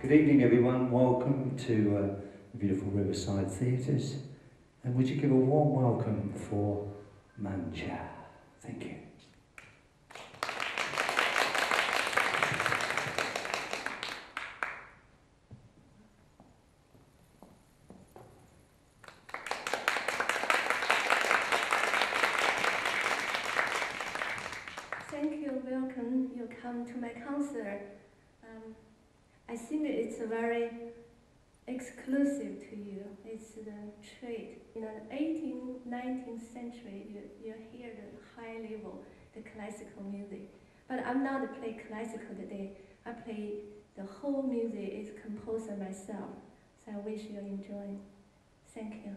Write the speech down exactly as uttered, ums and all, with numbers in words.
Good evening, everyone. Welcome to uh, the beautiful Riverside Theatres. And would you give a warm welcome for Manjia? Thank you. Thank you. Welcome. You come to my concert. Um, I think it's very exclusive to you. It's the treat. In the eighteenth, nineteenth century, you, you hear the high level, the classical music. But I'm not playing classical today. I play the whole music is composed myself. So I wish you enjoy. Thank you.